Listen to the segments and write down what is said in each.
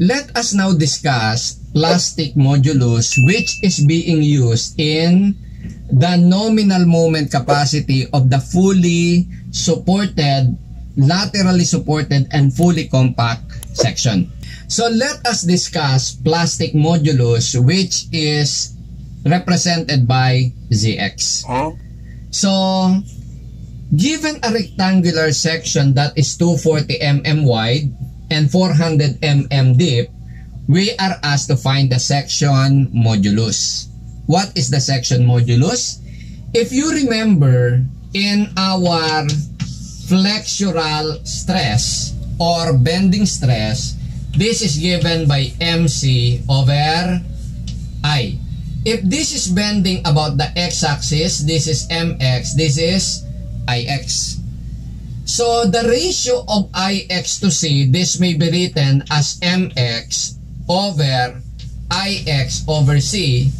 Let us now discuss plastic modulus, which is being used in the nominal moment capacity of the fully supported, laterally supported, and fully compact section. So let us discuss plastic modulus, which is represented by ZX. So given a rectangular section that is 240 mm wide and 400 mm deep, we are asked to find the section modulus. What is the section modulus? If you remember, in our flexural stress or bending stress, this is given by MC over I. If this is bending about the x-axis, this is MX, this is IX. So the ratio of IX to C, this may be written as MX over IX over C.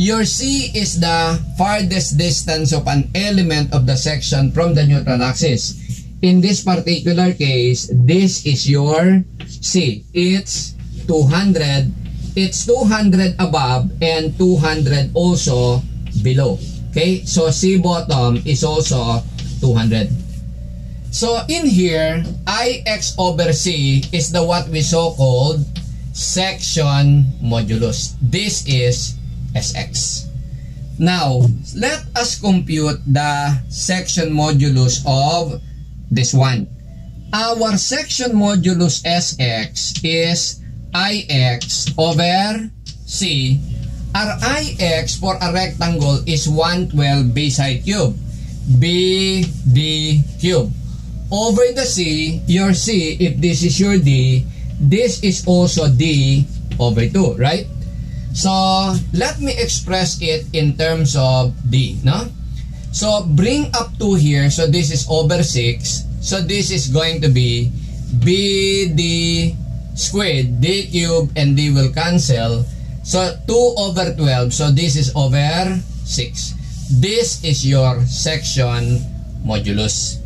Your C is the farthest distance of an element of the section from the neutral axis. In this particular case, this is your C. It's 200. It's 200 above and 200 also below. Okay? So C bottom is also 200. So in here, IX over C is the what we so-called section modulus. This is SX. Now, let us compute the section modulus of this one. Our section modulus SX is IX over C. Our IX for a rectangle is 112 B side cube, BD cube. Over the C, your C, if this is your D, this is also D over 2, right? So, let me express it in terms of D, no? So, bring up 2 here. So, this is over 6. So, this is going to be BD squared, D cubed, and D will cancel. So, 2 over 12. So, this is over 6. This is your section modulus.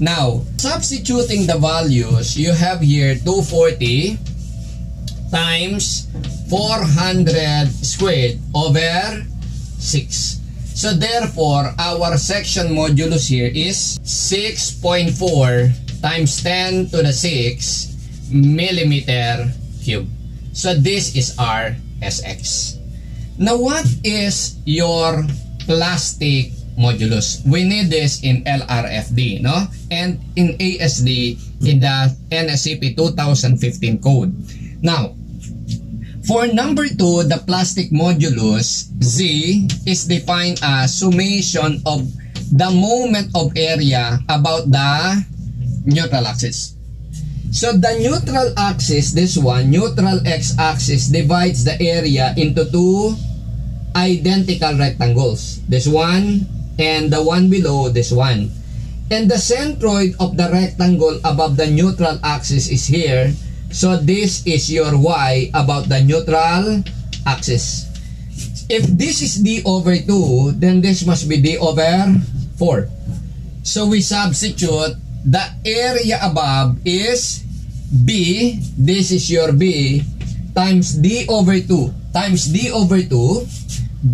Now, substituting the values, you have here 240 times 400 squared over 6. So therefore, our section modulus here is 6.4 times 10 to the 6 millimeter cube. So this is our SX. Now what is your plastic modulus? We need this in LRFD, no? And in ASD, in the NSCP 2015 code. Now, for number 2, the plastic modulus, Z, is defined as summation of the moment of area about the neutral axis. So the neutral axis, this one, neutral x-axis, divides the area into 2 identical rectangles. This one and the one below this one. And the centroid of the rectangle above the neutral axis is here. So this is your Y about the neutral axis. If this is D over 2, then this must be D over 4. So we substitute, the area above is B, this is your B, times D over 2, times D over 2,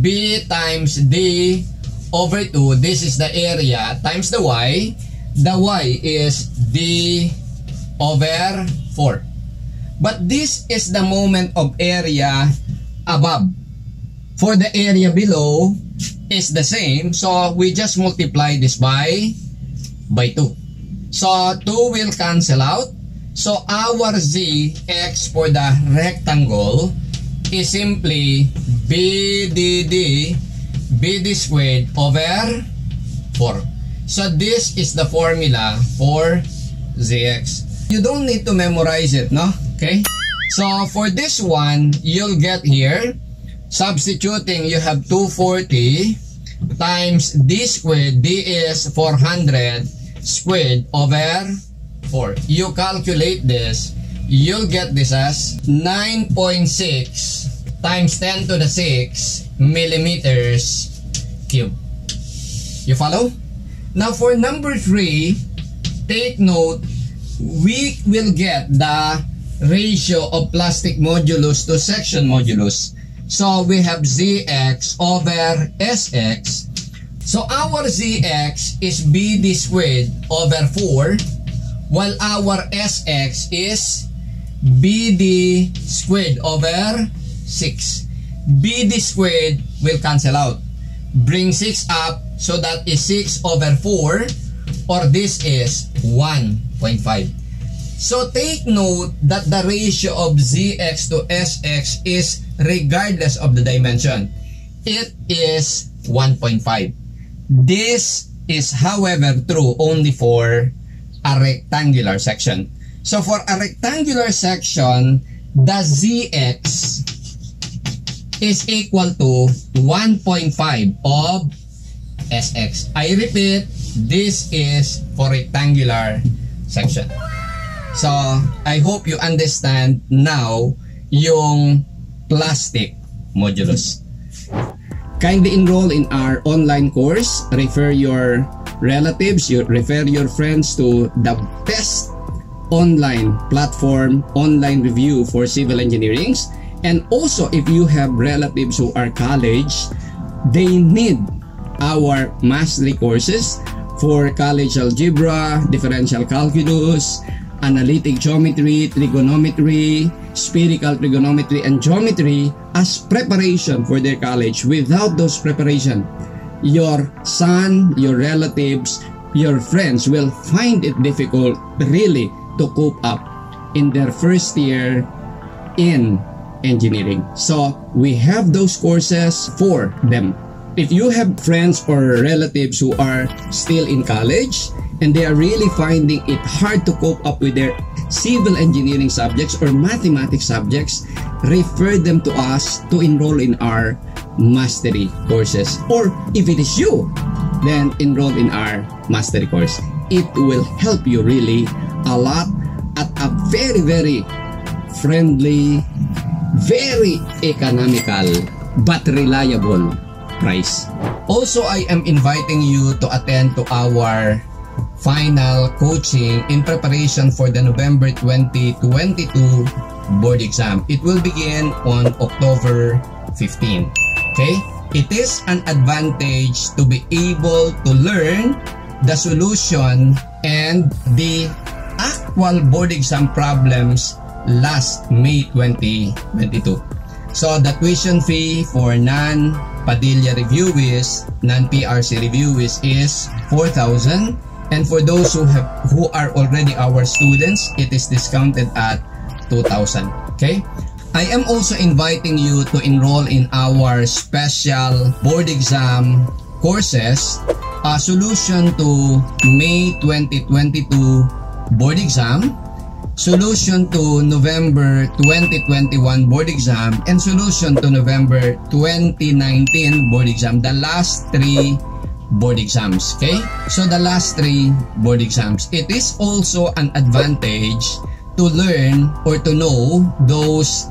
B times D over 2, this is the area, times the Y. The Y is D over 4. But this is the moment of area above. For the area below is the same. So we just multiply this by 2. So 2 will cancel out. So our ZX for the rectangle is simply BDD, BD squared over 4. So this is the formula for ZX. You don't need to memorize it, no? Okay? So for this one, you'll get here, substituting, you have 240 times D squared, D is 400 squared over 4. You calculate this, you'll get this as 9.6 times 10 to the 6 millimeters cubed. You follow? Now for number 3, take note, we will get the ratio of plastic modulus to section modulus. So we have Zx over Sx. So our Zx is BD squared over 4, while our Sx is BD squared over 6. BD squared will cancel out. Bring 6 up, so that is 6 over 4, or this is 1.5. So take note that the ratio of Zx to Sx is regardless of the dimension. It is 1.5. This is, however, true only for a rectangular section. So for a rectangular section, the Zx is equal to 1.5 of Sx. I repeat, this is for rectangular section. So I hope you understand now yung plastic modulus. Kindly enroll in our online course. Refer your relatives, refer your friends to the best online platform, online review for civil engineering. And also, if you have relatives who are college, they need our mastery courses for college algebra, differential calculus, analytic geometry, trigonometry, spherical trigonometry, and geometry as preparation for their college. Without those preparation, your son, your relatives, your friends will find it difficult really to cope up in their first year in engineering. So we have those courses for them. If you have friends or relatives who are still in college, and they are really finding it hard to cope up with their civil engineering subjects or mathematics subjects, refer them to us to enroll in our mastery courses. Or if it is you, then enroll in our mastery course. It will help you really a lot at a very, very friendly, very economical, but reliable price. Also, I am inviting you to attend to our final coaching in preparation for the November 2022 board exam. It will begin on October 15. Okay? It is an advantage to be able to learn the solution and the actual board exam problems last May 2022. So the tuition fee for non-Padilla reviewers, non-PRC reviewers is 4,000. And for those who are already our students, it is discounted at 2,000. Okay? I am also inviting you to enroll in our special board exam courses, a solution to May 2022 board exam, solution to November 2021 board exam, and solution to November 2019 board exam. The last three board exams, okay? So the last three board exams. It is also an advantage to learn or to know those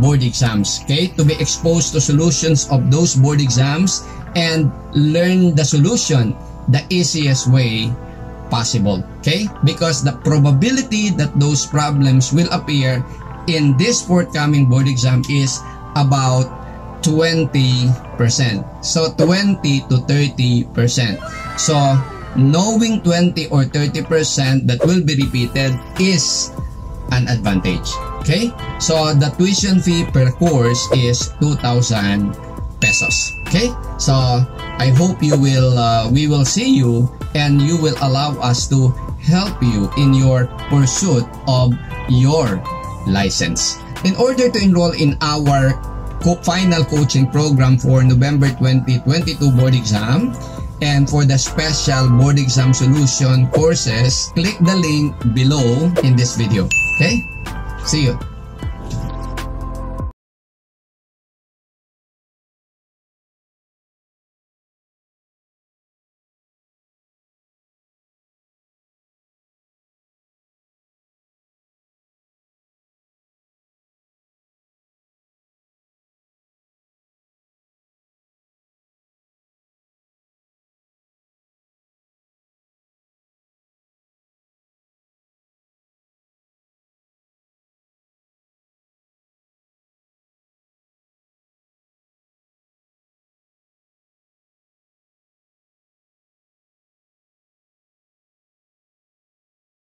board exams, okay? To be exposed to solutions of those board exams and learn the solution the easiest way possible, okay? Because the probability that those problems will appear in this forthcoming board exam is about 20%. So 20 to 30%. So knowing 20 or 30% that will be repeated is an advantage. Okay? So the tuition fee per course is 2,000 pesos. Okay? So I hope you will we will see you, and you will allow us to help you in your pursuit of your license. In order to enroll in our final coaching program for November 2022 board exam and for the special board exam solution courses, click the link below in this video. Okay? See you.